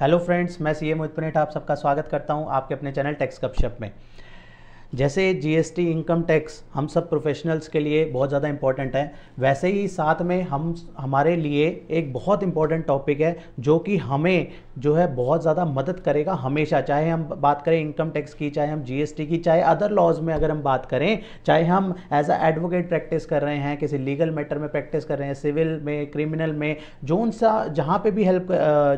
Hello friends, मैं CA Mohit आप सबका स्वागत करता हूं आपके अपने चैनल टैक्स गपशप में। जैसे जीएसटी इनकम टैक्स हम सब प्रोफेशनल्स के लिए बहुत ज़्यादा इम्पॉर्टेंट है, वैसे ही साथ में हमारे लिए एक बहुत इम्पॉर्टेंट टॉपिक है जो कि हमें जो है बहुत ज़्यादा मदद करेगा हमेशा, चाहे हम बात करें इनकम टैक्स की, चाहे हम जीएसटी की, चाहे अदर लॉज में अगर हम बात करें, चाहे हम एज अ एडवोकेट प्रैक्टिस कर रहे हैं, किसी लीगल मैटर में प्रैक्टिस कर रहे हैं, सिविल में, क्रिमिनल में, जोन सा जहाँ पर भी हेल्प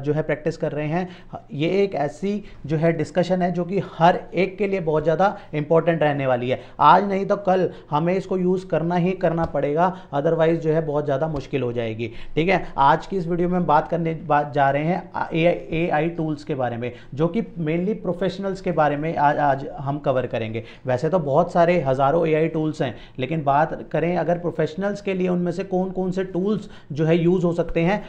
जो है प्रैक्टिस कर रहे हैं। ये एक ऐसी जो है डिस्कशन है जो कि हर एक के लिए बहुत ज़्यादा इम्पोर्टेंट रहने वाली है। आज नहीं तो कल हमें इसको यूज़ करना ही करना पड़ेगा, अदरवाइज जो है बहुत ज़्यादा मुश्किल हो जाएगी। ठीक है, आज की इस वीडियो में हम बात जा रहे हैं एआई टूल्स के बारे में, जो कि मेनली प्रोफेशनल्स के बारे में आज हम कवर करेंगे। वैसे तो बहुत सारे हज़ारों एआई टूल्स हैं, लेकिन बात करें अगर प्रोफेशनल्स के लिए उनमें से कौन कौन से टूल्स जो है यूज़ हो सकते हैं,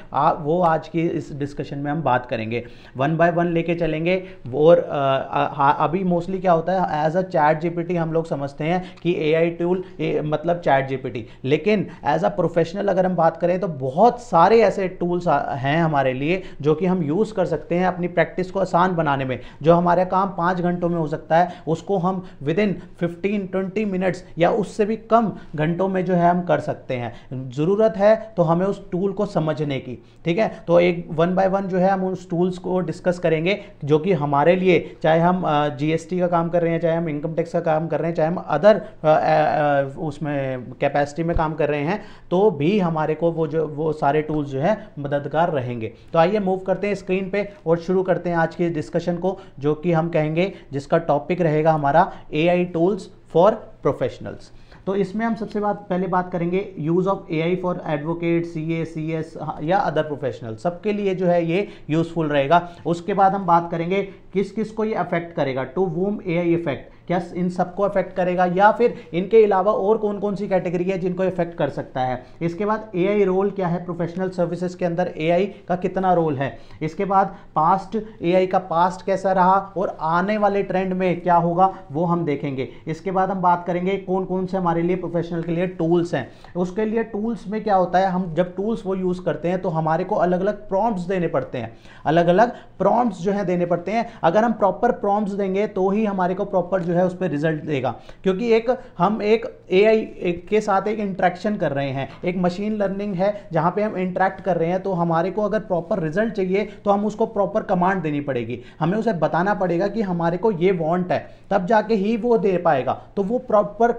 वो आज की इस डिस्कशन में हम बात करेंगे। वन बाय वन लेके चलेंगे। और अभी मोस्टली क्या होता है, एज अ चैट जीपीटी हम लोग समझते हैं कि एआई टूल मतलब चैट जीपीटी, लेकिन एज अ प्रोफेशनल अगर हम बात करें तो बहुत सारे ऐसे टूल्स हैं हमारे लिए जो कि हम यूज़ कर सकते हैं अपनी प्रैक्टिस को आसान बनाने में। जो हमारा काम 5 घंटों में हो सकता है, उसको हम विद इन 15-20 मिनट्स या उससे भी कम घंटों में जो है हम कर सकते हैं। ज़रूरत है तो हमें उस टूल को समझने की। ठीक है, तो एक वन बाय वन जो है हम उस टूल्स को डिस्कस करेंगे जो कि हमारे लिए, चाहे हम जीएसटी का काम कर रहे हैं, चाहे हम इनकम टैक्स का काम कर रहे हैं, चाहे हम अदर उसमें कैपेसिटी में काम कर रहे हैं, तो भी हमारे को वो सारे टूल्स जो है मददगार रहेंगे। तो आइए मूव करते हैं स्क्रीन पे और शुरू करते हैं आज की डिस्कशन को, जो कि हम कहेंगे, जिसका टॉपिक रहेगा हमारा एआई टूल्स फॉर प्रोफेशनल्स। तो इसमें हम सबसे पहले बात करेंगे use of AI for advocate, CA, CS या अदर प्रोफेशनल, सबके लिए जो है ये यूज़फुल रहेगा। उसके बाद हम बात करेंगे किस किस को ये अफेक्ट करेगा, टू वूम एआई इफेक्ट, क्या इन सबको अफेक्ट करेगा या फिर इनके अलावा और कौन कौन सी कैटेगरी है जिनको इफेक्ट कर सकता है। इसके बाद एआई रोल क्या है, प्रोफेशनल सर्विसेज के अंदर एआई का कितना रोल है। इसके बाद पास्ट, एआई का पास्ट कैसा रहा और आने वाले ट्रेंड में क्या होगा वो हम देखेंगे। इसके बाद हम बात करेंगे कौन कौन से हमारे लिए प्रोफेशनल के लिए टूल्स हैं। उसके लिए टूल्स में क्या होता है, हम जब टूल्स वो यूज़ करते हैं तो हमारे को अलग अलग प्रॉम्प्ट्स देने पड़ते हैं, अलग अलग प्रॉम्प्ट्स जो है देने पड़ते हैं। अगर हम प्रॉपर प्रॉम्प्ट्स देंगे तो ही हमारे को प्रॉपर जो है उस पर रिजल्ट देगा, क्योंकि हम एक एआई के साथ एक इंट्रैक्शन कर रहे हैं, एक मशीन लर्निंग है जहाँ पे हम इंट्रैक्ट कर रहे हैं। तो हमारे को अगर प्रॉपर रिजल्ट चाहिए तो हम उसको प्रॉपर कमांड देनी पड़ेगी, हमें उसे बताना पड़ेगा कि हमारे को ये वांट है, तब जाके ही वो दे पाएगा। तो वो प्रॉपर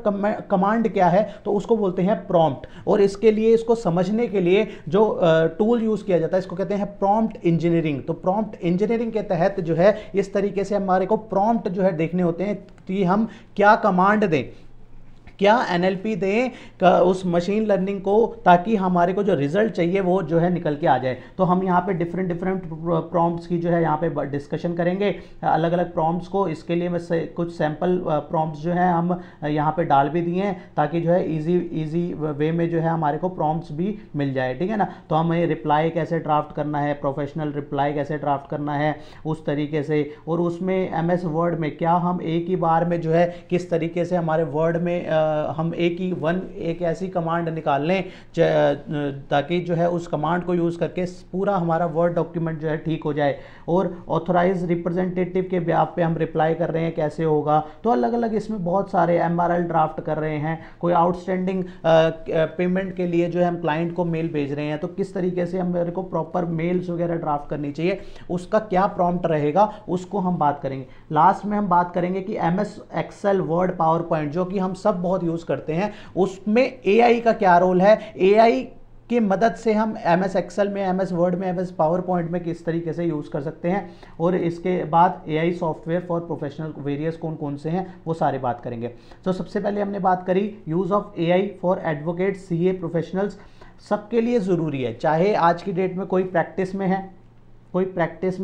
कमांड क्या है, तो उसको बोलते हैं प्रॉम्प्ट। और इसके लिए, इसको समझने के लिए जो टूल यूज़ किया जाता है, इसको कहते हैं प्रॉम्प्ट इंजीनियरिंग। तो प्रॉम्प्ट इंजीनियरिंग के तहत जो है इस तरीके से हमारे को प्रॉम्प्ट जो है देखने होते हैं कि हम क्या कमांड दें, क्या एनएलपी दें उस मशीन लर्निंग को, ताकि हमारे को जो रिजल्ट चाहिए वो जो है निकल के आ जाए। तो हम यहाँ पे डिफरेंट प्रॉम्प्ट्स की जो है यहाँ पे डिस्कशन करेंगे, अलग अलग प्रॉम्प्ट्स को। इसके लिए मैं कुछ सैम्पल प्रॉम्प्ट्स जो है हम यहाँ पे डाल भी दिए हैं, ताकि जो है ईजी वे में जो है हमारे को प्रॉम्प्ट्स भी मिल जाए। ठीक है ना, तो हमें रिप्लाई कैसे ड्राफ्ट करना है, प्रोफेशनल रिप्लाई कैसे ड्राफ्ट करना है, उस तरीके से। और उसमें MS वर्ड में क्या हम एक ही बार में जो है किस तरीके से हमारे वर्ड में हम एक ऐसी कमांड निकाल लें ताकि जो है उस कमांड को यूज़ करके पूरा हमारा वर्ड डॉक्यूमेंट जो है ठीक हो जाए। और ऑथोराइज रिप्रेजेंटेटिव के ब्याप पे हम रिप्लाई कर रहे हैं, कैसे होगा। तो अलग अलग इसमें बहुत सारे MRL ड्राफ्ट कर रहे हैं, कोई आउटस्टैंडिंग पेमेंट के लिए जो है हम क्लाइंट को मेल भेज रहे हैं, तो किस तरीके से हमारे को प्रॉपर मेल्स वगैरह ड्राफ्ट करनी चाहिए, उसका क्या प्रॉम्प्ट रहेगा, उसको हम बात करेंगे। लास्ट में हम बात करेंगे कि MS, Excel, Word, PowerPoint, जो कि हम सब बहुत यूज करते हैं, उसमें एआई का क्या रोल है, एआई की मदद से हम MS Excel में, MS Word में, MS PowerPoint में किस तरीके से यूज़ कर सकते हैं। और इसके बाद AI software for professional various कौन कौन से हैं वो सारे बात करेंगे। तो सबसे पहले हमने बात करी use of AI for advocate, CA professionals, सबके लिए ज़रूरी है। चाहे आज की डेट में कोई प्रैक्टिस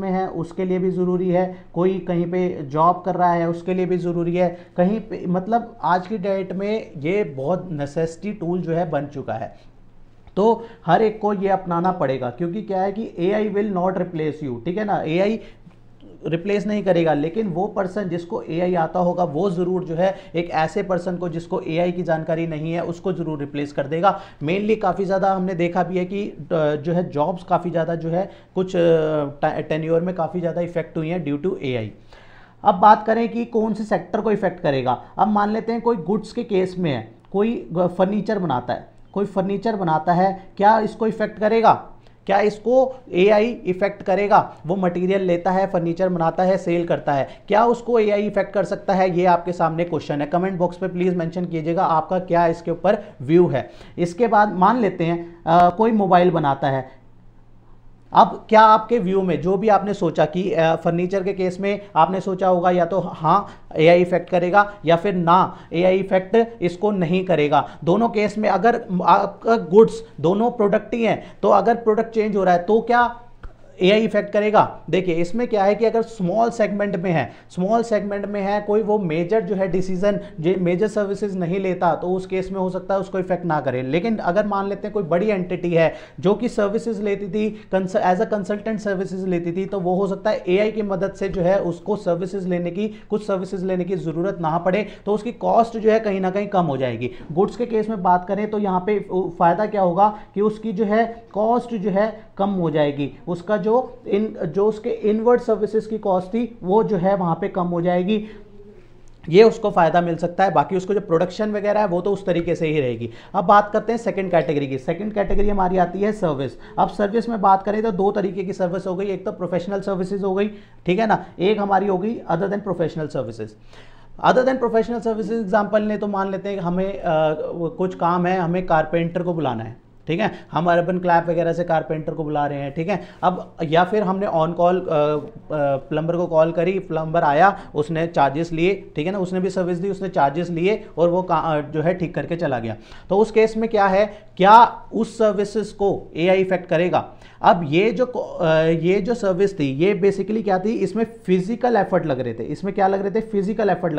में है, उसके लिए भी ज़रूरी है, कोई कहीं पे जॉब कर रहा है उसके लिए भी ज़रूरी है, कहीं पे, मतलब आज की डेट में ये बहुत नेसेसिटी टूल जो है बन चुका है। तो हर एक को ये अपनाना पड़ेगा, क्योंकि क्या है कि AI will not replace you। ठीक है ना, AI रिप्लेस नहीं करेगा, लेकिन वो पर्सन जिसको एआई आता होगा वो ज़रूर जो है एक ऐसे पर्सन को जिसको एआई की जानकारी नहीं है उसको ज़रूर रिप्लेस कर देगा। मेनली काफ़ी ज़्यादा हमने देखा भी है कि जो है जॉब्स काफ़ी ज़्यादा जो है कुछ टेन्योर में काफ़ी ज़्यादा इफेक्ट हुई है ड्यू टू एआई। अब बात करें कि कौन से सेक्टर को इफेक्ट करेगा। अब मान लेते हैं कोई गुड्स के केस में है, कोई फर्नीचर बनाता है, क्या इसको इफेक्ट करेगा? क्या इसको एआई इफेक्ट करेगा? वो मटेरियल लेता है, फर्नीचर बनाता है, सेल करता है, क्या उसको एआई इफेक्ट कर सकता है? ये आपके सामने क्वेश्चन है। कमेंट बॉक्स पे प्लीज़ मेंशन कीजिएगा आपका क्या इसके ऊपर व्यू है। इसके बाद मान लेते हैं कोई मोबाइल बनाता है। अब क्या आपके व्यू में जो भी आपने सोचा कि फर्नीचर के केस में आपने सोचा होगा या तो हाँ एआई इफेक्ट करेगा या फिर ना एआई इफेक्ट इसको नहीं करेगा, दोनों केस में अगर आपका गुड्स दोनों प्रोडक्ट ही हैं तो अगर प्रोडक्ट चेंज हो रहा है तो क्या एआई इफेक्ट करेगा? देखिए इसमें क्या है कि अगर स्मॉल सेगमेंट में है, कोई वो मेजर जो है डिसीजन जो मेजर सर्विसेज नहीं लेता तो उस केस में हो सकता है उसको इफेक्ट ना करे। लेकिन अगर मान लेते हैं कोई बड़ी एंटिटी है जो कि सर्विसेज लेती थी, एज अ कंसल्टेंट सर्विसेज लेती थी, तो वो हो सकता है एआई की मदद से जो है उसको सर्विसेज लेने की ज़रूरत ना पड़े, तो उसकी कॉस्ट जो है कहीं ना कहीं कम हो जाएगी। गुड्स के केस में बात करें तो यहाँ पे फ़ायदा क्या होगा कि उसकी जो है कॉस्ट जो है कम हो जाएगी, उसका जो उसके इनवर्ड सर्विसेज की कॉस्ट थी वो जो है वहां पे कम हो जाएगी, ये उसको फ़ायदा मिल सकता है। बाकी उसको जो प्रोडक्शन वगैरह है वो तो उस तरीके से ही रहेगी। अब बात करते हैं सेकंड कैटेगरी की। सेकंड कैटेगरी हमारी आती है सर्विस। अब सर्विस में बात करें तो दो तरीके की सर्विस हो गई, एक तो प्रोफेशनल सर्विसेज हो गई, ठीक है ना, एक हमारी हो गई other than professional services. Other than professional services example ने तो मान लेते हैं हमें कुछ काम है, हमें कारपेंटर को बुलाना है, ठीक है, हम अर्बन क्लैप वगैरह से कारपेंटर को बुला रहे हैं, ठीक है। अब या फिर हमने ऑन कॉल प्लम्बर को कॉल करी, प्लम्बर आया, उसने चार्जेस लिए, ठीक है ना, उसने भी सर्विस दी, उसने चार्जेस लिए और वो जो है ठीक करके चला गया, तो उस केस में क्या है, क्या उस सर्विसेज को एआई इफेक्ट करेगा? अब ये जो सर्विस थी ये बेसिकली क्या थी, इसमें फिजिकल एफर्ट लग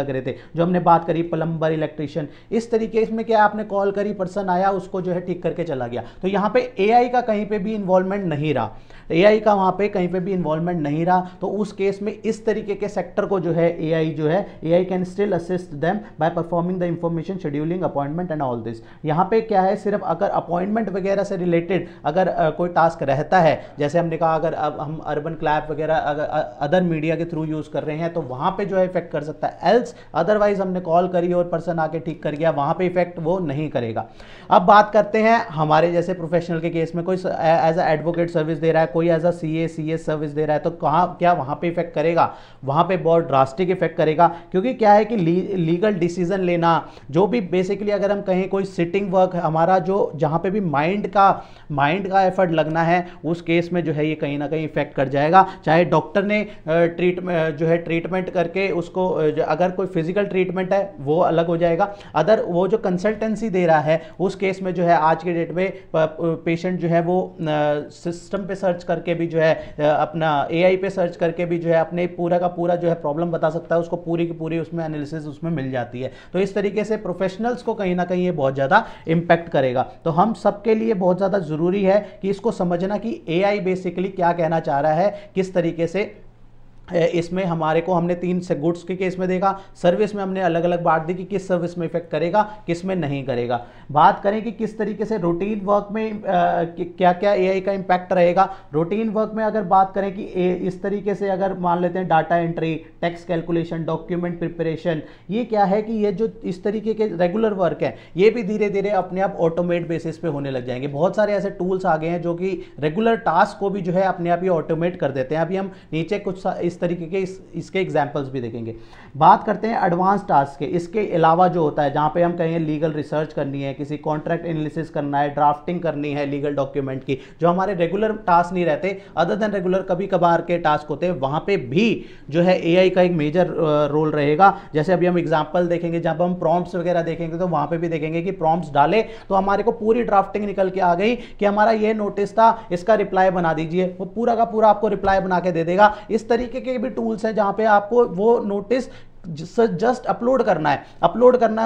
रहे थे, जो हमने बात करी प्लम्बर इलेक्ट्रिशियन इस तरीके, इसमें क्या आपने कॉल करी, पर्सन आया, उसको जो है ठीक करके चला गया, तो यहां पे एआई का कहीं पे भी इन्वॉल्वमेंट नहीं रहा, तो उस केस में इस तरीके के सेक्टर को जो है AI can still assist them by performing the information scheduling appointment and all this. यहां पे क्या है, सिर्फ अगर अपॉइंटमेंट वगैरह से रिलेटेड अगर कोई टास्क रहता है, जैसे हमने कहा अगर हम अर्बन क्लैप वगैरह अदर मीडिया के थ्रू यूज कर रहे हैं तो वहां पर जो है इफेक्ट कर सकता है, एल्स अदरवाइज हमने कॉल करी और पर्सन आके ठीक कर गया, वहां पर इफेक्ट वो नहीं करेगा। अब बात करते हैं हमारे जैसे प्रोफेशनल के केस में, कोई एज अ एडवोकेट सर्विस दे रहा है, कोई as a CA CS service दे रहा है, तो क्या वहां पे इफेक्ट करेगा? वहां पे बहुत ड्रास्टिक इफेक्ट करेगा, क्योंकि क्या है कि लीगल डिसीजन लेना, जो भी बेसिकली अगर हम कहें कोई सिटिंग वर्क हमारा जो जहां पे भी माइंड का एफर्ट लगना है उस केस में जो है ये कहीं ना कहीं इफेक्ट कर जाएगा। चाहे डॉक्टर ने ट्रीटमेंट करके उसको, अगर कोई फिजिकल ट्रीटमेंट है वो अलग हो जाएगा, अदर वो जो कंसल्टेंसी दे रहा है उस केस में जो है आज के डेट में पेशेंट जो है वो सिस्टम पे सर्च करके भी जो है अपना एआई पे सर्च करके भी जो है अपने पूरा का पूरा जो है प्रॉब्लम बता सकता है, उसको पूरी की पूरी उसमें एनालिसिस उसमें मिल जाती है। तो इस तरीके से प्रोफेशनल्स को कहीं ना कहीं ये बहुत ज़्यादा इम्पैक्ट करेगा। तो हम सबके लिए बहुत ज़्यादा ज़रूरी है कि इसको समझना कि एआई बेसिकली क्या कहना चाह रहा है, किस तरीके से इसमें हमने तीन से गुड्स के केस में देखा, सर्विस में हमने अलग अलग बांट दी कि किस सर्विस में इफेक्ट करेगा, किस में नहीं करेगा। बात करें कि किस तरीके से रूटीन वर्क में क्या क्या एआई का इम्पैक्ट रहेगा। रूटीन वर्क में अगर बात करें कि इस तरीके से अगर मान लेते हैं data entry, tax calculation, document preparation, ये क्या है कि ये जो इस तरीके के रेगुलर वर्क है ये भी धीरे धीरे अपने आप ऑटोमेट बेसिस पे होने लग जाएंगे। बहुत सारे ऐसे टूल्स आ गए हैं जो कि रेगुलर टास्क को भी जो है अपने आप ही ऑटोमेट कर देते हैं। अभी हम नीचे कुछ तरीके के इसके एग्जांपल्स भी देखेंगे। बात करते हैं एडवांस टास्क के। इसके अलावा जो होता है जहां पे हम कहें लीगल रिसर्च करनी है, किसी कॉन्ट्रैक्ट एनालिसिस करना है, ड्राफ्टिंग करनी है लीगल डॉक्यूमेंट की, जो हमारे रेगुलर टास्क नहीं रहते, अदर देन रेगुलर कभी कभार के टास्क होते हैं, वहां पे भी जो है एआई का एक मेजर रोल रहेगा। जैसे अभी हम एग्जाम्पल देखेंगे, जब हम प्रॉम्प्ट्स वगैरह देखेंगे तो वहां पर भी देखेंगे कि प्रॉम्प्ट्स डाले तो हमारे को पूरी ड्राफ्टिंग निकल के आ गई कि हमारा ये नोटिस था, इसका रिप्लाई बना दीजिए, वो पूरा का पूरा आपको रिप्लाई बना के दे देगा। इस तरीके के भी टूल्स हैं जहां पे आपको वो नोटिस जस्ट अपलोड करना है,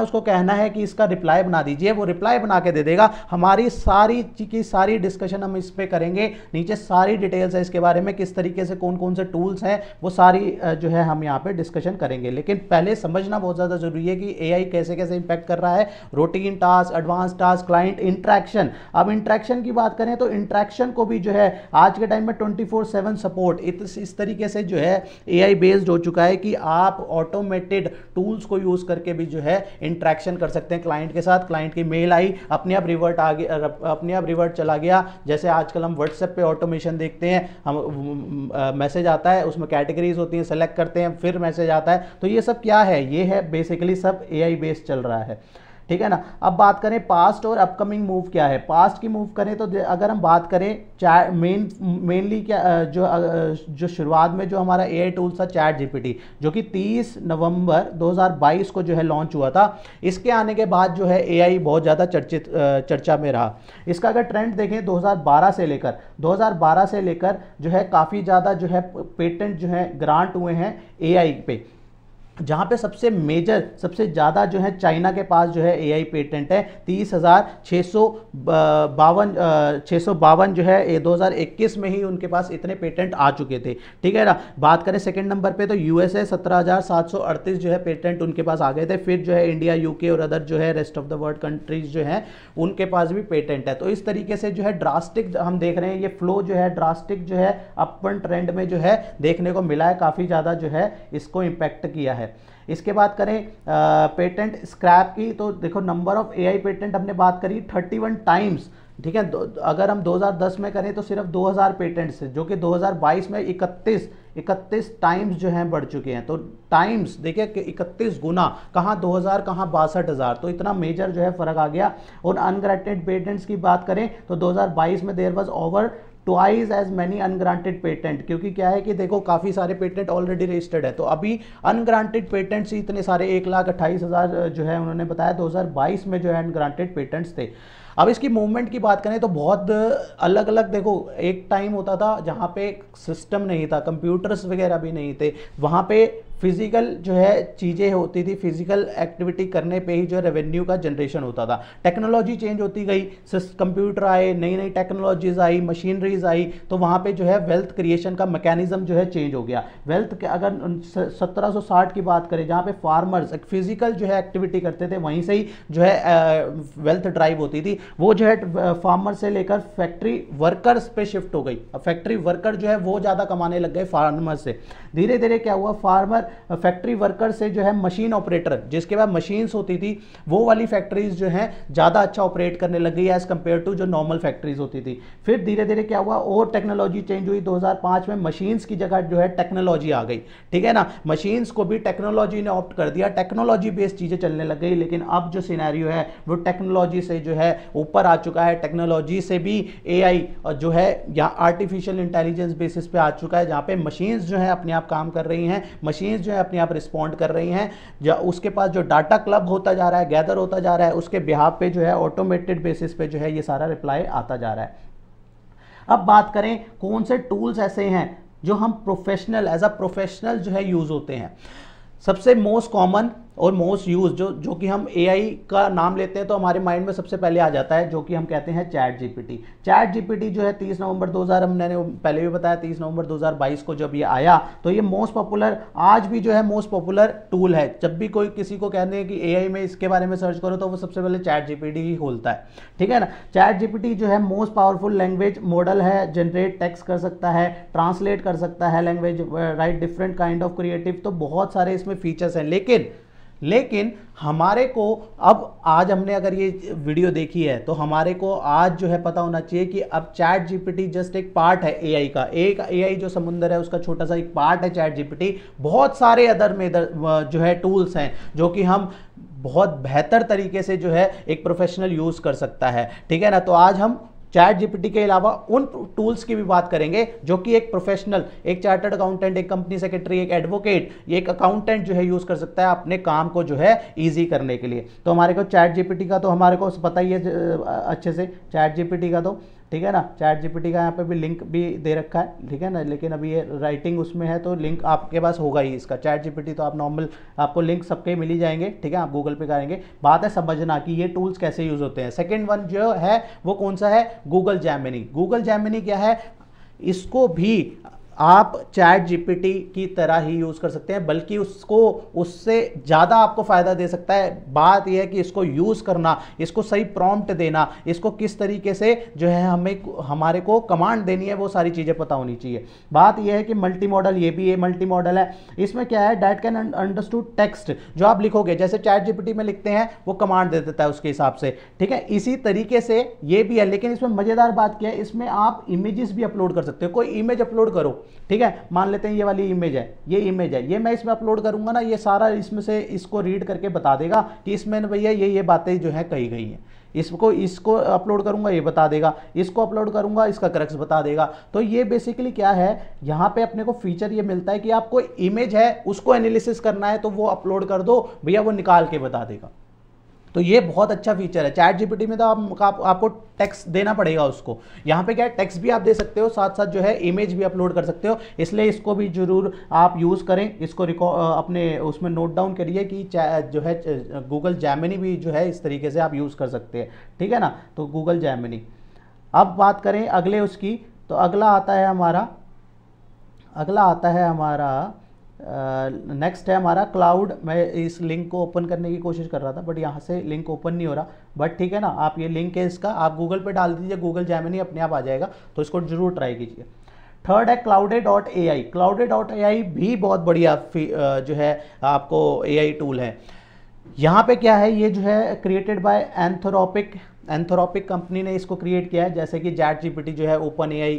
उसको कहना है कि इसका रिप्लाई बना दीजिए, वो रिप्लाई बना के दे देगा। हमारी सारी की सारी डिस्कशन हम इस पर करेंगे, नीचे सारी डिटेल्स है इसके बारे में, किस तरीके से कौन कौन से टूल्स हैं, वो सारी जो है हम यहाँ पे डिस्कशन करेंगे। लेकिन पहले समझना बहुत ज़्यादा जरूरी है कि एआई कैसे कैसे इंपैक्ट कर रहा है, routine task, advance task, client interaction. अब इंट्रैक्शन की बात करें तो इंट्रैक्शन को भी जो है आज के टाइम में 24/7 सपोर्ट इस तरीके से जो है एआई बेस्ड हो चुका है कि आप ऑटोमेटेड टूल्स को यूज़ करके भी जो है इंट्रैक्शन कर सकते हैं क्लाइंट के साथ। क्लाइंट की मेल आई, अपने आप रिवर्ट चला गया। जैसे आजकल हम व्हाट्सएप पे ऑटोमेशन देखते हैं, हम मैसेज आता है, उसमें कैटेगरीज होती हैं, सेलेक्ट करते हैं, फिर मैसेज आता है। तो ये सब क्या है? ये है बेसिकली सब एआई बेस्ड चल रहा है, ठीक है ना। अब बात करें पास्ट और अपकमिंग मूव क्या है। पास्ट की मूव करें तो अगर हम बात करें मेनली क्या जो शुरुआत में जो हमारा एआई टूल था ChatGPT, जो कि 30 नवंबर 2022 को जो है लॉन्च हुआ था। इसके आने के बाद जो है एआई बहुत ज़्यादा चर्चा में रहा। इसका अगर ट्रेंड देखें 2012 से लेकर जो है काफ़ी ज़्यादा जो है पेटेंट जो है ग्रांट हुए हैं एआई पे, जहाँ पे सबसे ज़्यादा जो है चाइना के पास जो है एआई पेटेंट है 30,652 जो है 2021 में ही उनके पास इतने पेटेंट आ चुके थे, ठीक है ना। बात करें सेकंड नंबर पे तो यूएसए 17,738 जो है पेटेंट उनके पास आ गए थे। फिर जो है इंडिया, यूके और अदर जो है rest of the world countries जो है उनके पास भी पेटेंट है। तो इस तरीके से जो है ड्रास्टिक हम देख रहे हैं, ये फ्लो जो है ड्रास्टिक जो है अपन ट्रेंड में जो है देखने को मिला है, काफ़ी ज़्यादा जो है इसको इम्पैक्ट किया है। इसके बाद करें पेटेंट स्क्रैप की तो देखो नंबर ऑफ एआई पेटेंट हमने बात करी 31 टाइम्स, ठीक है। अगर हम 2010 में करें तो सिर्फ 2000 पेटेंट्स, जो कि 2022 में 31 टाइम्स जो हैं बढ़ चुके हैं। तो टाइम्स देखिए 31 गुना, कहाँ 2000 कहाँ 62,000, तो इतना मेजर जो है फ़र्क आ गया। और अनग्रांटेड पेटेंट्स की बात करें तो 2022 में there was over Twice as many ungranted patent, क्योंकि क्या है कि देखो काफ़ी सारे पेटेंट ऑलरेडी रजिस्टर्ड है, तो अभी अनग्रांटेड पेटेंट्स इतने सारे 128,000 जो है उन्होंने बताया 2022 में जो है अनग्रांटेड पेटेंट्स थे। अब इसकी मूवमेंट की बात करें तो बहुत अलग अलग, देखो एक टाइम होता था जहाँ पे सिस्टम नहीं था, कंप्यूटर्स वगैरह भी नहीं थे, वहाँ पे फिजिकल जो है चीज़ें होती थी, फिजिकल एक्टिविटी करने पे ही जो है रेवेन्यू का जनरेशन होता था। टेक्नोलॉजी चेंज होती गई, कंप्यूटर आए, नई नई टेक्नोलॉजीज आई, मशीनरीज आई, तो वहाँ पे जो है वेल्थ क्रिएशन का मैकेनिज्म जो है चेंज हो गया। वेल्थ अगर 1760 की बात करें जहाँ पे फार्मर्स एक फिजिकल जो है एक्टिविटी करते थे, वहीं से ही जो है वेल्थ ड्राइव होती थी, वो जो है फार्मर से लेकर फैक्ट्री वर्कर्स पे शिफ्ट हो गई। अब फैक्ट्री वर्कर जो है वो ज़्यादा कमाने लग गए फार्मर से। धीरे धीरे क्या हुआ, फार्मर फैक्ट्री वर्कर से जो है मशीन ऑपरेटर, जिसके बाद मशीन्स होती थी, वो वाली फैक्ट्रीज जो हैं ज़्यादा अच्छा ऑपरेट करने लग गई एज़ कम्पेयर टू जो नॉर्मल फैक्ट्रीज होती थी। फिर धीरे धीरे क्या हुआ, और टेक्नोलॉजी चेंज हुई, 2005 में मशीन्स की जगह जो है टेक्नोलॉजी आ गई, ठीक है ना। मशीन्स को भी टेक्नोलॉजी ने ऑप्ट कर दिया, टेक्नोलॉजी बेस्ड चीज़ें चलने लग गई। लेकिन अब जो सिनेरियो है वो टेक्नोलॉजी से जो है ऊपर आ चुका है, टेक्नोलॉजी से भी एआई और जो है यहाँ आर्टिफिशियल इंटेलिजेंस बेसिस पे आ चुका है, जहाँ पे मशीन्स जो है अपने आप काम कर रही हैं, मशीन्स जो है अपने आप रिस्पॉन्ड कर रही हैं, या उसके पास जो डाटा क्लब होता जा रहा है, गैदर होता जा रहा है, उसके बिहाफ पे जो है ऑटोमेटेड बेसिस पे जो है ये सारा रिप्लाई आता जा रहा है। अब बात करें कौन से टूल्स ऐसे हैं जो हम प्रोफेशनल एज अ प्रोफेशनल जो है यूज़ होते हैं। सबसे मोस्ट कॉमन और मोस्ट यूज जो कि हम एआई का नाम लेते हैं तो हमारे माइंड में सबसे पहले आ जाता है, जो कि हम कहते हैं ChatGPT। ChatGPT जो है 30 नवंबर 2000 हमने पहले भी बताया, 30 नवंबर 2022 को जब ये आया तो ये मोस्ट पॉपुलर, आज भी जो है मोस्ट पॉपुलर टूल है। जब भी कोई किसी को कहने हैं कि एआई में इसके बारे में सर्च करो तो वो सबसे पहले ChatGPT ही खोलता है, ठीक है ना। ChatGPT जो है मोस्ट पावरफुल लैंग्वेज मॉडल है, जनरेट टेक्स्ट कर सकता है, ट्रांसलेट कर सकता है language, write different kind of creative, तो बहुत सारे इसमें फीचर्स हैं। लेकिन हमारे को अब आज हमने अगर ये वीडियो देखी है तो हमारे को आज जो है पता होना चाहिए कि अब ChatGPT जस्ट एक पार्ट है एआई का, एक एआई जो समुंदर है उसका छोटा सा एक पार्ट है ChatGPT। बहुत सारे अदर में जो है टूल्स हैं जो कि हम बहुत बेहतर तरीके से जो है एक प्रोफेशनल यूज़ कर सकता है, ठीक है ना। तो आज हम ChatGPT के अलावा उन टूल्स की भी बात करेंगे जो कि एक प्रोफेशनल, एक चार्टर्ड अकाउंटेंट, एक कंपनी सेक्रेटरी, एक एडवोकेट, एक अकाउंटेंट जो है यूज़ कर सकता है अपने काम को जो है इजी करने के लिए। तो हमारे को ChatGPT का तो हमारे को पता ही है अच्छे से, ChatGPT का तो ठीक है ना। चैट जीपीटी का यहाँ पे भी लिंक भी दे रखा है, ठीक है ना, लेकिन अभी ये राइटिंग उसमें है तो लिंक आपके पास होगा ही इसका। चैट जीपीटी तो आप नॉर्मल आपको लिंक सबके मिल ही जाएंगे, ठीक है, आप गूगल पे करेंगे। बात है समझना कि ये टूल्स कैसे यूज़ होते हैं। सेकेंड वन जो है वो कौन सा है, गूगल जेमिनी। गूगल जेमिनी क्या है, इसको भी आप चैट जीपीटी की तरह ही यूज़ कर सकते हैं, बल्कि उसको उससे ज़्यादा आपको फ़ायदा दे सकता है। बात यह है कि इसको यूज़ करना, इसको सही प्रॉम्प्ट देना, इसको किस तरीके से जो है हमारे को कमांड देनी है, वो सारी चीज़ें पता होनी चाहिए। बात यह है कि मल्टी मॉडल, ये भी ये मल्टी मॉडल है। इसमें क्या है, डैट कैन अंडरस्टूड टेक्स्ट, जो आप लिखोगे जैसे चैट जीपीटी में लिखते हैं वो कमांड दे देता है उसके हिसाब से, ठीक है, इसी तरीके से ये भी है। लेकिन इसमें मज़ेदार बात क्या है, इसमें आप इमेजेस भी अपलोड कर सकते हो। कोई इमेज अपलोड करो, ठीक है, मान लेते हैं ये वाली इमेज है, ये इमेज है, ये मैं इसमें अपलोड करूंगा ना, ये सारा इसमें से इसको रीड करके बता देगा कि इसमें भैया ये बातें जो है कही गई हैं। इसको अपलोड करूंगा ये बता देगा, इसको अपलोड करूंगा इसका क्रक्स बता देगा। तो ये बेसिकली क्या है, यहाँ पे अपने को फीचर ये मिलता है कि आपको इमेज है उसको एनालिसिस करना है तो वो अपलोड कर दो भैया, वो निकाल के बता देगा। तो ये बहुत अच्छा फीचर है। चैट जीपीटी में तो आपको टेक्स्ट देना पड़ेगा उसको, यहाँ पे क्या है टेक्स्ट भी आप दे सकते हो, साथ साथ जो है इमेज भी अपलोड कर सकते हो। इसलिए इसको भी जरूर आप यूज़ करें, इसको अपने उसमें नोट डाउन करिए कि जो है गूगल जेमिनी भी जो है इस तरीके से आप यूज़ कर सकते हैं, ठीक है ना। तो गूगल जेमिनी, अब बात करें अगले उसकी, तो अगला आता है हमारा नेक्स्ट है हमारा क्लाउड। मैं इस लिंक को ओपन करने की कोशिश कर रहा था बट यहाँ से लिंक ओपन नहीं हो रहा, बट ठीक है ना, आप ये लिंक है इसका आप गूगल पे डाल दीजिए, गूगल जेमिनी अपने आप आ जाएगा, तो इसको जरूर ट्राई कीजिए। थर्ड है claude.ai। claude.ai भी बहुत बढ़िया जो है आपको AI टूल है। यहाँ पे क्या है, ये जो है क्रिएटेड बाय एंथ्रोपिक कंपनी ने इसको क्रिएट किया है। जैसे कि चैट जीपीटी जो है ओपन एआई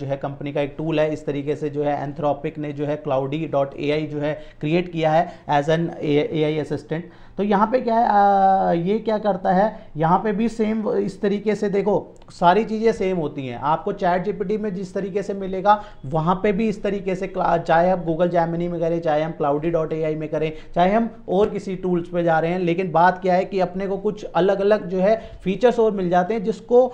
जो है कंपनी का एक टूल है, इस तरीके से जो है एंथ्रोपिक ने जो है claude.ai जो है क्रिएट किया है एज एन एआई असिस्टेंट। तो यहाँ पे क्या है, ये क्या करता है, यहाँ पे भी सेम इस तरीके से देखो सारी चीज़ें सेम होती हैं। आपको चैट जीपीटी में जिस तरीके से मिलेगा वहाँ पे भी इस तरीके से, चाहे आप गूगल जेमिनी में करें, चाहे हम claude.ai में करें, चाहे हम और किसी टूल्स पे जा रहे हैं, लेकिन बात क्या है कि अपने को कुछ अलग अलग जो है फीचर्स और मिल जाते हैं जिसको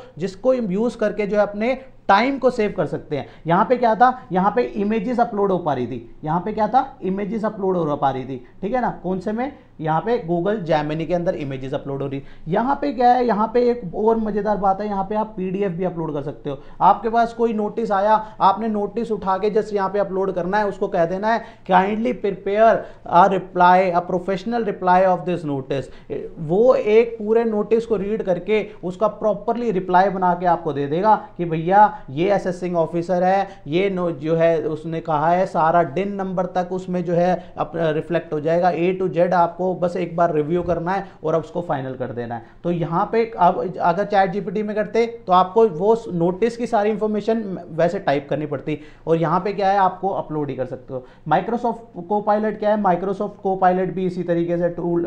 यूज़ करके जो है अपने टाइम को सेव कर सकते हैं। यहाँ पे क्या था, यहाँ पे इमेजेस अपलोड हो पा रही थी, यहाँ पे क्या था इमेजेस अपलोड हो पा रही थी, ठीक है ना, कौन से में, यहाँ पे गूगल जेमिनी के अंदर इमेजेस अपलोड हो रही। यहाँ पे क्या है, यहाँ पे एक और मज़ेदार बात है, यहाँ पे आप PDF भी अपलोड कर सकते हो। आपके पास कोई नोटिस आया, आपने नोटिस उठा के जस्ट यहाँ पे अपलोड करना है, उसको कह देना है kindly prepare a reply, a professional reply of this notice. वो एक पूरे नोटिस को रीड करके उसका प्रॉपरली रिप्लाई बना के आपको दे देगा कि भैया ये असेसिंग ऑफिसर है, ये जो है उसने कहा है, सारा दिन नंबर तक उसमें जो है रिफ्लेक्ट हो जाएगा, A to Z आपको बस एक बार रिव्यू करना है और अब उसको फाइनल कर देना है। तो यहाँ पे अब अगर चैट जीपीटी में करते तो आपको वो नोटिस की सारी इंफॉर्मेशन वैसे टाइप करनी पड़ती, और यहाँ पे क्या है आपको अपलोड ही कर सकते हो। माइक्रोसॉफ्ट कोपायलट क्या है, माइक्रोसॉफ्ट कोपायलट भी इसी तरीके से टूल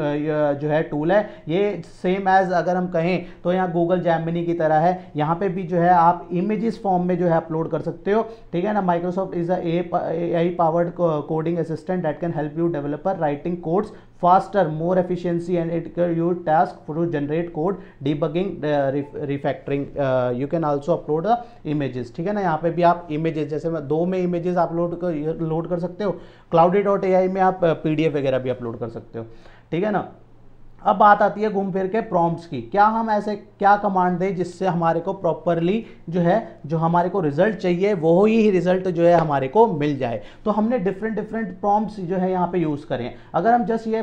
जो है टूल है, ये सेम एज अगर हम कहें तो यहाँ गूगल जेमिनी की तरह है। यहाँ पे भी जो है आप इमेजेस फॉर्म में जो है अपलोड कर सकते हो, ठीक है ना। Microsoft is AI powered coding assistant that can help you developer writing codes faster, more efficiency, and it can your task to generate code, debugging, refactoring. You can also upload the images, ठीक है ना। यहाँ पे भी आप images जैसे दो में images आप लोड कर सकते हो, claude.ai में आप PDF वगैरह भी अपलोड कर सकते हो, ठीक है ना। अब बात आती है घूम फिर के प्रॉम्प्ट्स की, क्या हम ऐसे क्या कमांड दें जिससे हमारे को प्रॉपरली जो है जो हमारे को रिजल्ट चाहिए वो ही रिजल्ट जो है हमारे को मिल जाए। तो हमने डिफरेंट प्रॉम्प्ट्स जो है यहाँ पे यूज़ करें। अगर हम जस्ट ये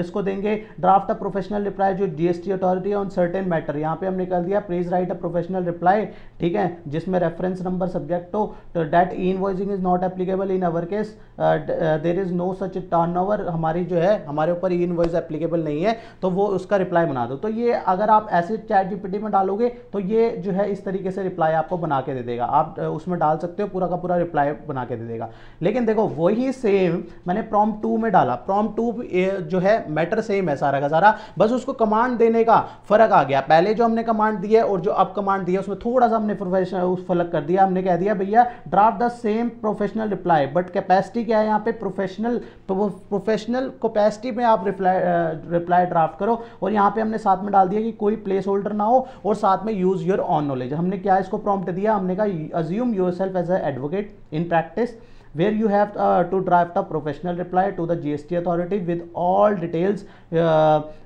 इसको देंगे ड्राफ्ट अ प्रोफेशनल रिप्लाई जो GST authority on certain matter, यहाँ पे हमने कर दिया please write a professional reply, ठीक है, जिसमें रेफरेंस नंबर सब्जेक्ट हो, तो that invoicing is not applicable in our case, there is no such turnover, हमारी जो है हमारे ऊपर इनवॉइस एप्लीकेबल नहीं है, तो वो उसका रिप्लाई बना दो। तो ये अगर आप ऐसे चैट जीपीटी में डालोगे तो ये जो है इस तरीके से रिप्लाई आपको बना के दे देगा, आप उसमें डाल सकते हो, पूरा का पूरा रिप्लाई बना के दे देगा। लेकिन देखो वही सेम मैंने प्रॉम्प्ट 2 में डाला, प्रॉम्प्ट 2 जो है मैटर सेम है सारा का सारा, बस उसको कमांड देने का फर्क आ गया। पहले जो हमने कमांड दी है और जो अब कमांड दी है उसमें थोड़ा सा हमने प्रोफेशनल फर्क कर दिया, हमने कह दिया भैया draft the same professional reply, but capacity क्या है यहाँ पे, प्रोफेशनल कैपेसिटी में आप रिप्लाई ड्राफ्ट करो। और यहाँ पे हमने साथ में डाल दिया कि कोई प्लेस होल्डर ना हो और साथ में यूज योर ऑन नॉलेज। हमने क्या इसको प्रॉम्प्ट दिया, हमने कहा assume yourself as a advocate in practice where you have to draft a professional reply to the GST authority with all details,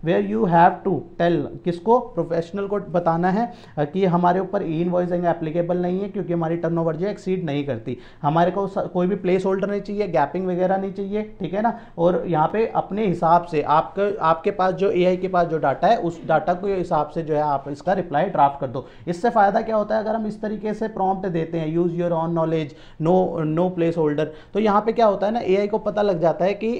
where you have to tell किसको, professional को बताना है कि हमारे ऊपर ई इनवॉइसिंग एप्लीकेबल नहीं है क्योंकि हमारी टर्नओवर जो है एक्सीड नहीं करती, हमारे को कोई भी प्लेस होल्डर नहीं चाहिए, गैपिंग वगैरह नहीं चाहिए, ठीक है ना। और यहाँ पे अपने हिसाब से आपके पास जो AI के पास जो डाटा है उस डाटा को हिसाब से जो है आप इसका रिप्लाई ड्राफ्ट कर दो। इससे फ़ायदा क्या होता है, अगर हम इस तरीके से प्रॉम्प्ट देते हैं use your own knowledge, no placeholder, तो यहाँ पे क्या होता है ना, एआई को पता लग जाता है कि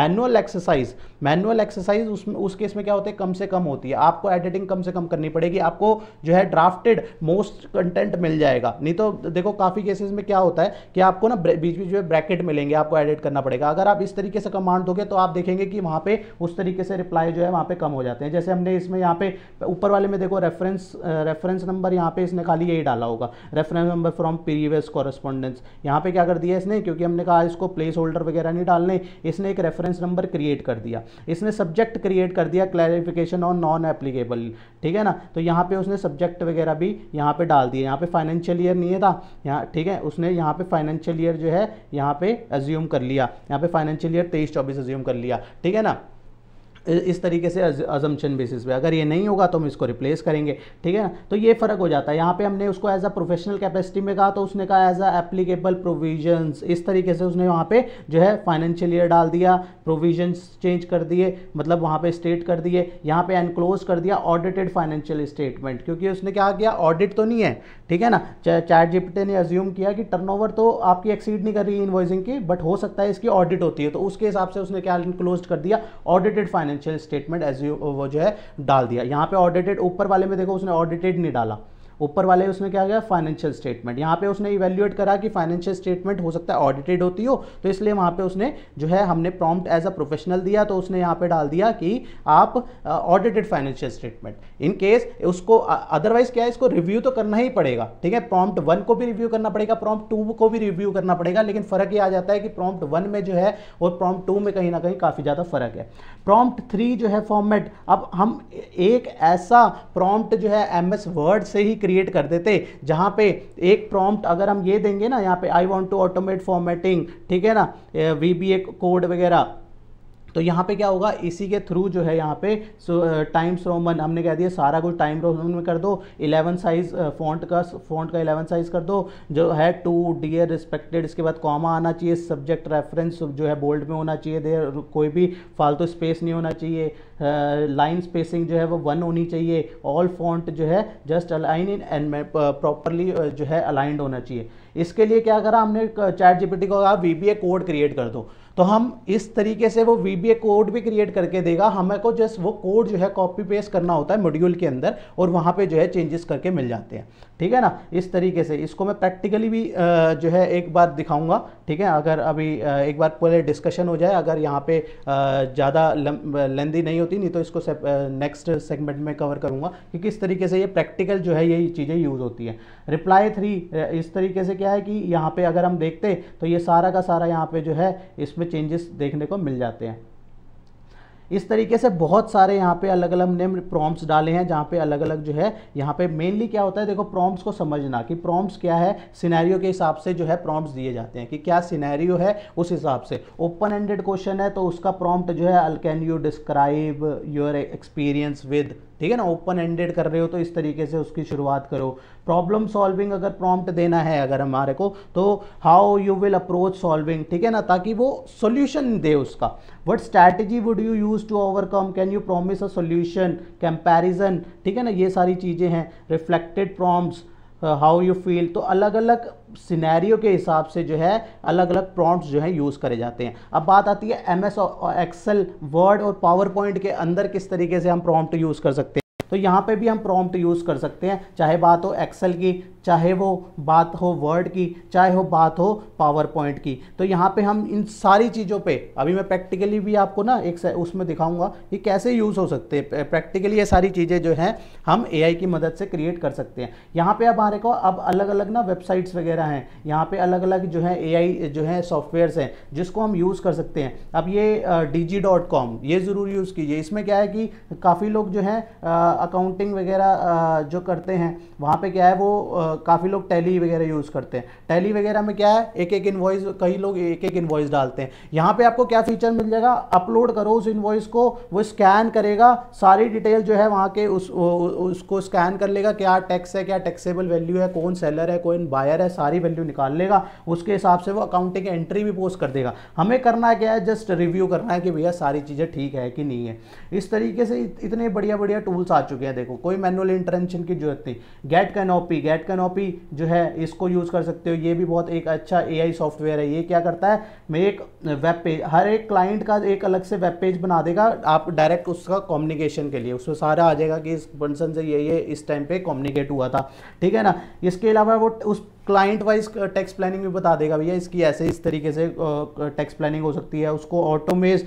मैनुअल एक्सरसाइज उस केस में क्या होता है, कम से कम होती है, आपको एडिटिंग कम से कम करनी पड़ेगी, आपको जो है ड्राफ्टेड मोस्ट कंटेंट मिल जाएगा। नहीं तो देखो काफी केसेस में क्या होता है कि आपको ना बीच-बीच में ब्रैकेट मिलेंगे, आपको एडिट करना पड़ेगा। अगर आप इस तरीके से कमांड दोगे तो आप देखेंगे कि वहां पे उस तरीके से रिप्लाई जो है वहां पे कम हो जाते हैं। जैसे हमने इसमें यहाँ पे ऊपर वाले में देखो रेफरेंस नंबर, यहाँ पे इसने खाली यही डाला होगा, reference number from previous correspondence. यहाँ पे क्या कर दिया इसने, क्योंकि हमने कहा इसको प्लेस होल्डर वगैरह नहीं डालने, इसने एक रेफरेंस नंबर क्रिएट कर दिया, इसने सब्जेक्ट क्रिएट कर दिया क्लैरिफिकेशन ऑन नॉन एप्लीकेबल, ठीक है ना। तो यहाँ पे उसने सब्जेक्ट वगैरह भी यहाँ पे डाल दिए, यहाँ पे फाइनेंशियल ईयर नहीं था यहाँ, ठीक है, उसने यहाँ पे फाइनेंशियल ईयर जो है यहाँ पे अज्यूम कर लिया, यहाँ पे फाइनेंशियल ईयर 23-24 अज्यूम कर लिया, ठीक है ना। इस तरीके से अजम्पशन बेसिस पे अगर ये नहीं होगा तो हम इसको रिप्लेस करेंगे, ठीक है ना। तो ये फ़र्क हो जाता है। यहाँ पे हमने उसको एज अ प्रोफेशनल कैपेसिटी में कहा तो उसने कहा एज अ एप्लीकेबल प्रोविजंस, इस तरीके से उसने वहाँ पे जो है फाइनेंशियल ईयर डाल दिया, प्रोविजंस चेंज कर दिए, मतलब वहाँ पे स्टेट कर दिए, यहाँ पे एनक्लोज कर दिया ऑडिटेड फाइनेंशियल स्टेटमेंट, क्योंकि उसने क्या किया, ऑडिट तो नहीं है, ठीक है ना। ChatGPT ने अज्यूम किया कि टर्नओवर तो आपकी एक्सीड नहीं कर रही इनवॉइसिंग की, बट हो सकता है इसकी ऑडिट होती है, तो उसके हिसाब से उसने क्या एनक्लोज कर दिया, ऑडिटेड फाइनेंशियल स्टेटमेंट वो जो है डाल दिया। यहाँ पे ऑडिटेड, ऊपर वाले में देखो उसने ऑडिटेड नहीं डाला, ऊपर वाले उसमें क्या गया, फाइनेंशियल स्टेटमेंट। यहाँ पे उसने इवेल्युएट करा कि फाइनेंशियल स्टेटमेंट हो सकता है ऑडिटेड होती हो, तो इसलिए वहाँ पे उसने जो है हमने प्रॉम्प्ट एज अ प्रोफेशनल दिया, तो उसने यहाँ पे डाल दिया कि आप audited financial statement in case उसको, अदरवाइज क्या है, इसको रिव्यू तो करना ही पड़ेगा, ठीक है। प्रॉम्प्ट 1 को भी रिव्यू करना पड़ेगा, प्रॉम्प्ट 2 को भी रिव्यू करना पड़ेगा, लेकिन फ़र्क ये आ जाता है कि प्रॉम्प्ट 1 में जो है और प्रॉम्प्ट 2 में कहीं ना कहीं काफ़ी ज़्यादा फ़र्क है। प्रॉम्प्ट 3 जो है फॉर्मेट, अब हम एक ऐसा प्रॉम्प्ट जो है MS Word से ही क्रिएट कर देते, जहां पे एक प्रॉम्प्ट अगर हम ये देंगे ना, यहाँ पे I want to automate formatting, ठीक है ना, VBA कोड वगैरह, तो यहाँ पे क्या होगा, इसी के थ्रू जो है यहाँ पे टाइम्स रोमन हमने कह दिया सारा कुछ टाइम रोमन में कर दो, 11 साइज फॉन्ट का 11 साइज कर दो, जो है टू डियर रिस्पेक्टेड, इसके बाद कॉमा आना चाहिए, सब्जेक्ट रेफरेंस जो है बोल्ड में होना चाहिए, देयर कोई भी फालतू स्पेस नहीं होना चाहिए, लाइन स्पेसिंग जो है वो 1 होनी चाहिए, ऑल फॉन्ट जो है just align in and properly जो है अलाइंड होना चाहिए। इसके लिए क्या करा हमने, ChatGPT को कहा VBA कोड क्रिएट कर दो, तो हम इस तरीके से वो VBA कोड भी क्रिएट करके देगा, हमें को जस्ट वो कोड जो है कॉपी पेस्ट करना होता है मॉड्यूल के अंदर, और वहाँ पे जो है चेंजेस करके मिल जाते हैं, ठीक है ना। इस तरीके से इसको मैं प्रैक्टिकली भी जो है एक बार दिखाऊंगा, ठीक है। अगर अभी एक बार पूरे डिस्कशन हो जाए, अगर यहाँ पे ज़्यादा लेंदी नहीं होती, नहीं तो इसको नेक्स्ट सेगमेंट में कवर करूँगा कि किस तरीके से ये प्रैक्टिकल जो है ये चीज़ें यूज़ होती हैं। रिप्लाई 3 इस तरीके से क्या है कि यहाँ पे अगर हम देखते तो ये सारा का सारा यहाँ पे जो है इसमें चेंजेस देखने को मिल जाते हैं। इस तरीके से बहुत सारे यहाँ पे अलग अलग हमने प्रॉम्प्ट्स डाले हैं, जहाँ पे अलग अलग जो है यहाँ पे मेनली क्या होता है, देखो प्रॉम्प्ट्स को समझना कि प्रॉम्प्ट्स क्या है, सिनेरियो के हिसाब से जो है प्रॉम्प्ट्स दिए जाते हैं कि क्या सिनेरियो है, उस हिसाब से। ओपन एंडेड क्वेश्चन है तो उसका प्रॉम्प्ट जो है can you describe your experience with, ठीक है ना, ओपन एंडेड कर रहे हो तो इस तरीके से उसकी शुरुआत करो। प्रॉब्लम सॉल्विंग अगर प्रॉम्प्ट देना है अगर हमारे को, तो how you will approach solving, ठीक है ना, ताकि वो सॉल्यूशन दे उसका। What strategy would you use to overcome, can you promise a solution, comparison, ठीक है ना, ये सारी चीज़ें हैं। Reflected prompts, how you feel, तो अलग अलग सिनेरियो के हिसाब से जो है अलग अलग प्रॉम्प्ट्स जो है यूज़ करे जाते हैं। अब बात आती है MS Excel, वर्ड और पावर पॉइंट के अंदर किस तरीके से हम प्रॉम्प्ट यूज़ कर सकते हैं। तो यहाँ पे भी हम प्रॉम्प्ट यूज़ कर सकते हैं, चाहे बात हो एक्सेल की, चाहे वो बात हो वर्ड की, चाहे वो बात हो पावर पॉइंट की। तो यहाँ पे हम इन सारी चीज़ों पे अभी मैं प्रैक्टिकली भी आपको ना एक उसमें दिखाऊंगा कि कैसे यूज़ हो सकते हैं प्रैक्टिकली। ये सारी चीज़ें जो हैं हम एआई की मदद से क्रिएट कर सकते हैं। यहाँ पे हमारे को अब अलग अलग ना वेबसाइट्स वगैरह हैं, यहाँ पे अलग अलग जो है एआई जो है सॉफ्टवेयर्स हैं जिसको हम यूज़ कर सकते हैं। अब ये digi.com ये ज़रूर यूज़ कीजिए। इसमें क्या है कि काफ़ी लोग जो हैं अकाउंटिंग वगैरह जो करते हैं वहाँ पर क्या है वो काफ़ी लोग टैली वगैरह यूज़ करते हैं। टैली वगैरह में क्या है एक-एक इनवॉइस, कई लोग एक-एक इनवॉइस डालते हैं। यहाँ पे आपको क्या फीचर मिल जाएगा, अपलोड करो उस इनवॉइस को, वो स्कैन करेगा सारी डिटेल जो है वहाँ के उसको स्कैन कर लेगा, क्या टैक्स है, क्या टैक्सेबल वैल्यू है, कौन सेलर है, कौन बायर है, सारी वैल्यू निकाल लेगा। उसके हिसाब से वो अकाउंटिंग एंट्री भी पोस्ट कर देगा। हमें करना क्या है, जस्ट रिव्यू करना है कि भैया सारी चीज़ें ठीक है कि नहीं है। इस तरीके से इतने बढ़िया बढ़िया टूल्स आ चुके हैं। देखो कोई मैनुअल इंटरवेंशन की जरूरत नहीं। गेट कैनोपी जो है इसको यूज़ कर सकते हो। ये भी बहुत एक अच्छा एआई सॉफ्टवेयर है। ये क्या करता है, मैं एक वेब पेज, हर एक क्लाइंट का एक अलग से वेब पेज बना देगा आप डायरेक्ट उसका कम्युनिकेशन के लिए। उसमें सारा आ जाएगा कि इस पर्सन से ये इस टाइम पे कम्युनिकेट हुआ था, ठीक है ना। इसके अलावा वो उस क्लाइंट वाइज टैक्स प्लानिंग भी बता देगा, भैया इसकी ऐसे इस तरीके से टैक्स प्लानिंग हो सकती है। उसको ऑटोमेट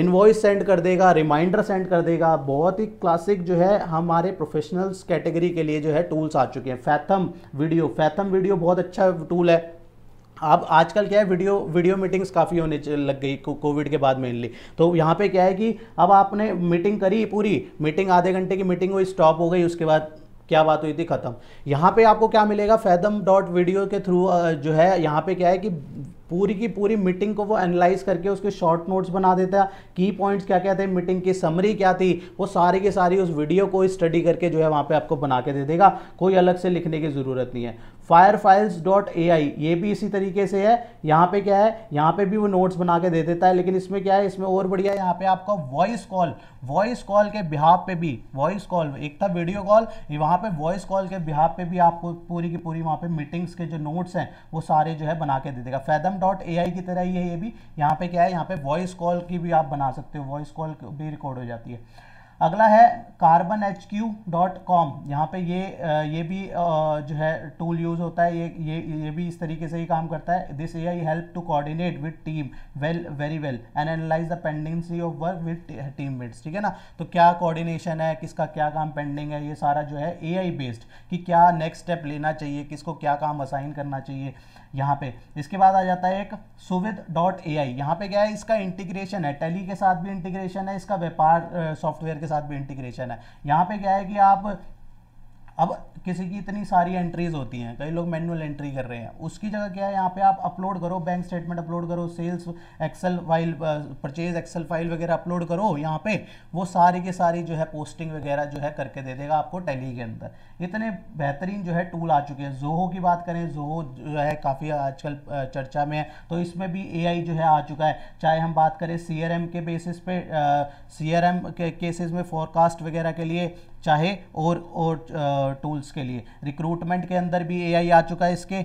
इनवॉइस सेंड कर देगा, रिमाइंडर सेंड कर देगा। बहुत ही क्लासिक जो है हमारे प्रोफेशनल्स कैटेगरी के लिए जो है टूल्स आ चुके हैं। फैथम वीडियो बहुत अच्छा टूल है। अब आजकल क्या है वीडियो मीटिंग्स काफ़ी होने लग गई कोविड के बाद मेनली। तो यहाँ पे क्या है कि अब आपने मीटिंग करी, पूरी मीटिंग आधे घंटे की मीटिंग हुई, स्टॉप हो गई, उसके बाद क्या बात हुई थी, खत्म। यहाँ पे आपको क्या मिलेगा, fathom.video के थ्रू जो है यहाँ पे क्या है कि पूरी की पूरी मीटिंग को वो एनालाइज करके उसके शॉर्ट नोट्स बना देता है। की पॉइंट्स क्या क्या थे, मीटिंग की समरी क्या थी, वो सारी की सारी उस वीडियो को स्टडी करके जो है वहाँ पे आपको बना के दे देगा। कोई अलग से लिखने की ज़रूरत नहीं है। firefills.ai ये भी इसी तरीके से है। यहाँ पे क्या है, यहाँ पे भी वो नोट्स बना के दे देता है। लेकिन इसमें क्या है, इसमें और बढ़िया है, यहाँ पे आपका वॉइस कॉल के बिहाफ पे भी, वॉइस कॉल एक था वीडियो कॉल, वहाँ पे वॉइस कॉल के बिहाफ पे भी आपको पूरी की पूरी वहाँ पे मीटिंग्स के जो नोट्स हैं वो सारे जो है बना के दे देगा। fathom.ai की तरह ही है ये भी। यहाँ पे क्या है, यहाँ पे वॉइस कॉल की भी आप बना सकते हो, वॉइस कॉल भी रिकॉर्ड हो जाती है। अगला है carbonhq.com। यहाँ पे ये भी जो है टूल यूज़ होता है। ये भी इस तरीके से ही काम करता है। This AI help to coordinate with team very well and analyse the pendency of work with teammates, ठीक है ना। तो क्या कोऑर्डिनेशन है, किसका क्या काम पेंडिंग है, ये सारा जो है एआई बेस्ड कि क्या नेक्स्ट स्टेप लेना चाहिए, किसको क्या काम असाइन करना चाहिए। यहाँ पे इसके बाद आ जाता है एक suvid.ai। यहाँ पे क्या है, इसका इंटीग्रेशन है, टैली के साथ भी इंटीग्रेशन है, इसका व्यापार सॉफ्टवेयर के साथ भी इंटीग्रेशन है। यहाँ पे क्या है कि आप अब किसी की इतनी सारी एंट्रीज होती हैं, कई लोग मैनुअल एंट्री कर रहे हैं, उसकी जगह क्या है यहाँ पे आप अपलोड करो, बैंक स्टेटमेंट अपलोड करो, sales Excel file, purchase Excel file वगैरह अपलोड करो, यहाँ पे वो सारी के सारी जो है पोस्टिंग वगैरह जो है करके दे देगा आपको टैली के अंदर। इतने बेहतरीन जो है टूल आ चुके हैं। ज़ोहो की बात करें, ज़ोहो जो है काफ़ी आजकल चर्चा में है, तो इसमें भी AI जो है आ चुका है। चाहे हम बात करें CRM के बेसिस पे, CRM के केसेस में फोरकास्ट वगैरह के लिए, चाहे और टूल्स के लिए। रिक्रूटमेंट के अंदर भी AI आ चुका है, इसके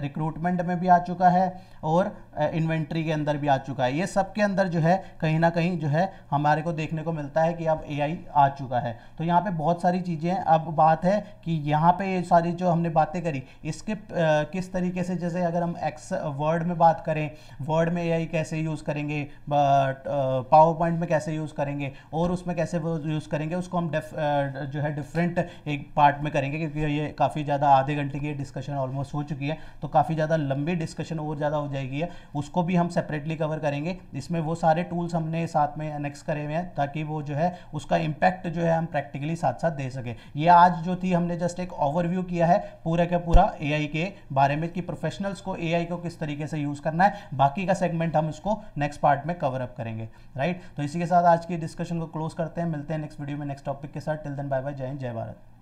रिक्रूटमेंट में भी आ चुका है और इन्वेंट्री के अंदर भी आ चुका है। ये सब के अंदर जो है कहीं ना कहीं जो है हमारे को देखने को मिलता है कि अब AI आ चुका है। तो यहाँ पे बहुत सारी चीज़ें हैं। अब बात है कि यहाँ पे ये सारी जो हमने बातें करी इसके किस तरीके से, जैसे अगर हम वर्ड में बात करें, वर्ड में AI कैसे यूज़ करेंगे, पावर पॉइंट में कैसे यूज़ करेंगे और उसमें कैसे वो यूज़ करेंगे, उसको हम जो है डिफरेंट एक पार्ट में करेंगे क्योंकि ये काफ़ी ज़्यादा आधे घंटे की डिस्कशन ऑलमोस्ट हो चुकी है, तो काफ़ी ज़्यादा लंबी डिस्कशन और ज़्यादा हो जाएगी। उसको भी हम सेपरेटली कवर करेंगे। इसमें वो सारे टूल्स हमने साथ में एनेक्स करे हुए हैं ताकि वो जो है उसका इम्पैक्ट जो है हम प्रैक्टिकली साथ साथ दे सकें। ये आज जो थी हमने जस्ट एक ओवरव्यू किया है पूरा का पूरा AI के बारे में कि प्रोफेशनल्स को AI को किस तरीके से यूज़ करना है। बाकी का सेगमेंट हम इसको नेक्स्ट पार्ट में कवर अप करेंगे, राइट। तो इसी के साथ आज की डिस्कशन को क्लोज करते हैं। मिलते हैं नेक्स्ट वीडियो में नेक्स्ट टॉपिक के साथ। टिल देन बाय बाय, जय हिंद, जय भारत।